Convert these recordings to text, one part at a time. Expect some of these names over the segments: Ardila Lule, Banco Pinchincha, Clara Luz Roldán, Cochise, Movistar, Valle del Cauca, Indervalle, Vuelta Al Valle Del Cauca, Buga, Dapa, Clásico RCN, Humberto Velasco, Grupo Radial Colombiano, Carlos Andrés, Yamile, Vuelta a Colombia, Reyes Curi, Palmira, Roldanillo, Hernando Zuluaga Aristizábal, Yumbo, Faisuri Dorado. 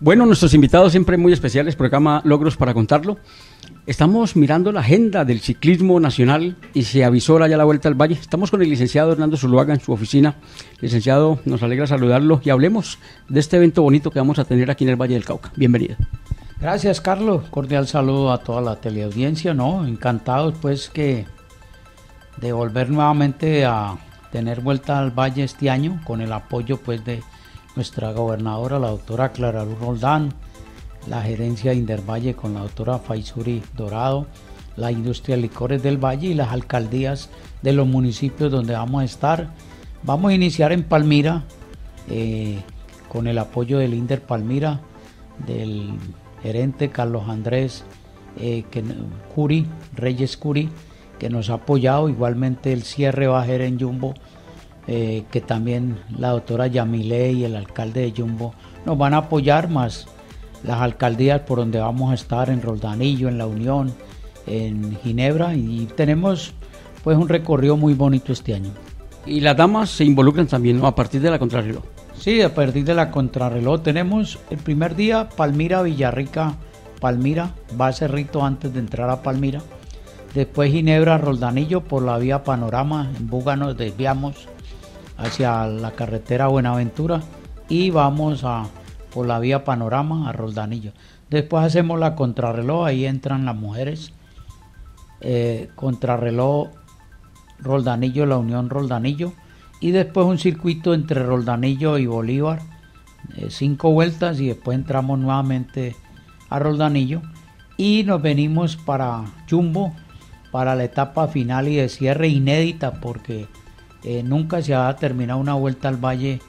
Bueno, nuestros invitados siempre muy especiales, programa Logros para Contarlo. Estamos mirando la agenda del ciclismo nacional y se avisó ya la Vuelta al Valle. Estamos con el licenciado Hernando Zuluaga en su oficina. Licenciado, nos alegra saludarlo y hablemos de este evento bonito que vamos a tener aquí en el Valle del Cauca. Bienvenido. Gracias, Carlos. Cordial saludo a toda la teleaudiencia, ¿no? Encantados, pues, que de volver nuevamente a tener Vuelta al Valle este año con el apoyo, pues, de nuestra gobernadora, la doctora Clara Luz Roldán, la gerencia de Indervalle con la doctora Faisuri Dorado, la industria de licores del Valle y las alcaldías de los municipios donde vamos a estar. Vamos a iniciar en Palmira con el apoyo del Inder Palmira, del gerente Carlos Andrés Curi, Reyes Curi, que nos ha apoyado. Igualmente el cierre va a ser en Yumbo, que también la doctora Yamile y el alcalde de Yumbo nos van a apoyar, más las alcaldías por donde vamos a estar en Roldanillo, en La Unión, en Ginebra, y tenemos pues un recorrido muy bonito este año. Y las damas se involucran también, ¿no?, a partir de la contrarreloj. Sí, a partir de la contrarreloj tenemos el primer día Palmira, Villarrica, Palmira, va a ser rito antes de entrar a Palmira. Después Ginebra, Roldanillo por la vía Panorama, en Buga nos desviamos hacia la carretera Buenaventura y vamos a por la vía Panorama a Roldanillo. Después hacemos la contrarreloj, ahí entran las mujeres. Contrarreloj Roldanillo, La Unión, Roldanillo. Y después un circuito entre Roldanillo y Bolívar, 5 vueltas, y después entramos nuevamente a Roldanillo. Y nos venimos para Yumbo, para la etapa final y de cierre inédita, porque nunca se ha terminado una Vuelta al Valle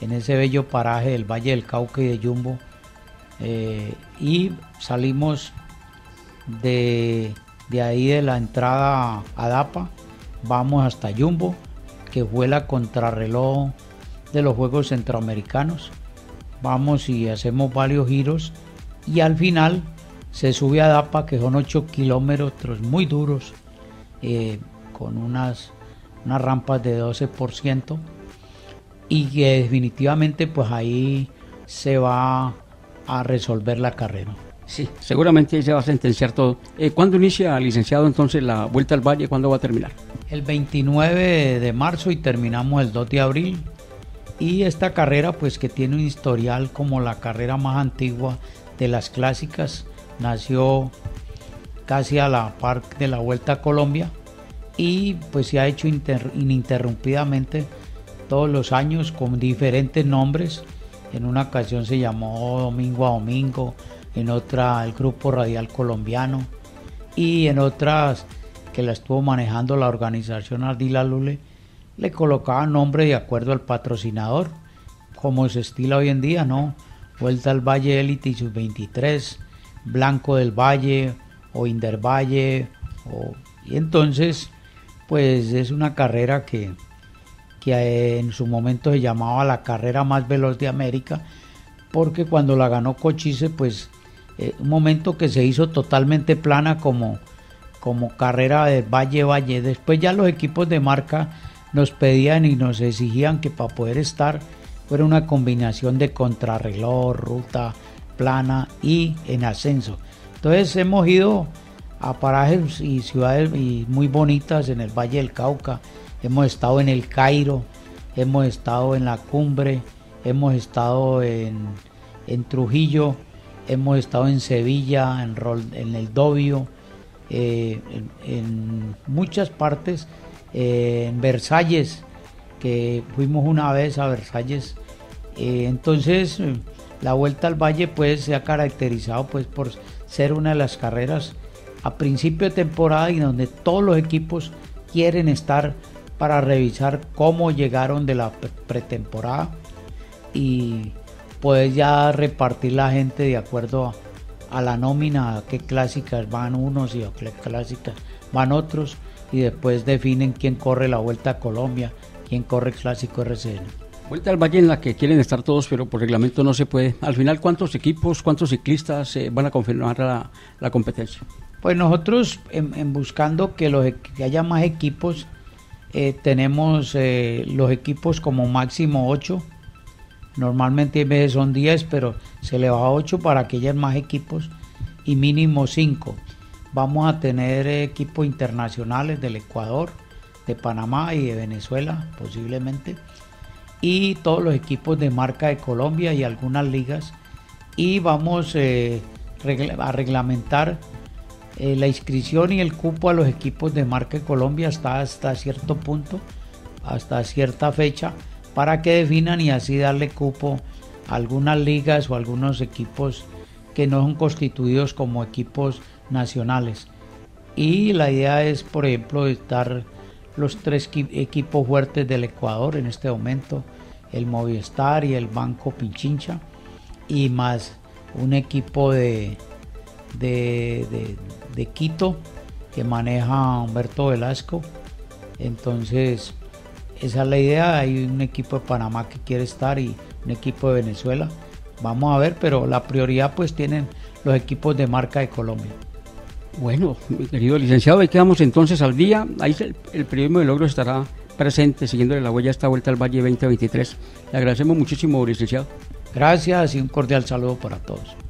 en ese bello paraje del Valle del Cauca y de Yumbo, y salimos de ahí, de la entrada a Dapa, vamos hasta Yumbo, que fue la contrarreloj de los Juegos Centroamericanos. Vamos y hacemos varios giros y al final se sube a Dapa, que son 8 kilómetros muy duros, con unas rampas de 12%, y que definitivamente pues ahí se va a resolver la carrera. Sí, seguramente ahí se va a sentenciar todo. ¿Cuándo inicia, licenciado, entonces la Vuelta al Valle? ¿Cuándo va a terminar? El 29 de marzo y terminamos el 2 de abril. Y esta carrera pues que tiene un historial como la carrera más antigua de las clásicas, nació casi a la par de la Vuelta a Colombia y pues se ha hecho ininterrumpidamente todos los años con diferentes nombres. En una ocasión se llamó Domingo a Domingo, en otra el Grupo Radial Colombiano y en otras que la estuvo manejando la organización Ardila Lule le colocaban nombre de acuerdo al patrocinador, como se estila hoy en día, ¿no? Vuelta al Valle Élite y Sub-23, Blanco del Valle o Indervalle, y entonces pues es una carrera que en su momento se llamaba la carrera más veloz de América, porque cuando la ganó Cochise, pues un momento que se hizo totalmente plana como carrera de Valle. Después ya los equipos de marca nos pedían y nos exigían que para poder estar fuera una combinación de contrarreloj, ruta plana y en ascenso. Entonces hemos ido a parajes y ciudades muy bonitas en el Valle del Cauca. Hemos estado en El Cairo, hemos estado en La Cumbre, hemos estado en Trujillo, hemos estado en Sevilla, en El Dobio, en muchas partes, en Versalles, que fuimos una vez a Versalles. Entonces, la Vuelta al Valle pues se ha caracterizado pues por ser una de las carreras a principio de temporada y donde todos los equipos quieren estar para revisar cómo llegaron de la pretemporada y poder ya repartir la gente de acuerdo a la nómina, a qué clásicas van unos y a qué clásicas van otros, y después definen quién corre la Vuelta a Colombia, quién corre el Clásico RCN. Vuelta al Valle en la que quieren estar todos, pero por reglamento no se puede. Al final, ¿cuántos equipos, cuántos ciclistas van a confirmar la competencia? Pues nosotros, en buscando que haya más equipos, tenemos los equipos como máximo 8, Normalmente hay veces son 10, pero se le baja a 8 para que haya más equipos y mínimo 5. Vamos a tener equipos internacionales del Ecuador, de Panamá y de Venezuela, posiblemente. Y todos los equipos de marca de Colombia y algunas ligas. Y vamos a reglamentar la inscripción y el cupo a los equipos de marca de Colombia hasta cierto punto, hasta cierta fecha, para que definan y así darle cupo a algunas ligas o a algunos equipos que no son constituidos como equipos nacionales. Y la idea es, por ejemplo, estar los tres equipos fuertes del Ecuador en este momento, el Movistar y el Banco Pinchincha, y más un equipo de Quito que maneja Humberto Velasco. Entonces, esa es la idea. Hay un equipo de Panamá que quiere estar y un equipo de Venezuela. Vamos a ver, pero la prioridad pues tienen los equipos de marca de Colombia. Bueno, mi querido licenciado, ahí quedamos entonces al día. Ahí el periodismo de logros estará presente, siguiéndole la huella a esta Vuelta al Valle 2023. Le agradecemos muchísimo, licenciado. Gracias y un cordial saludo para todos.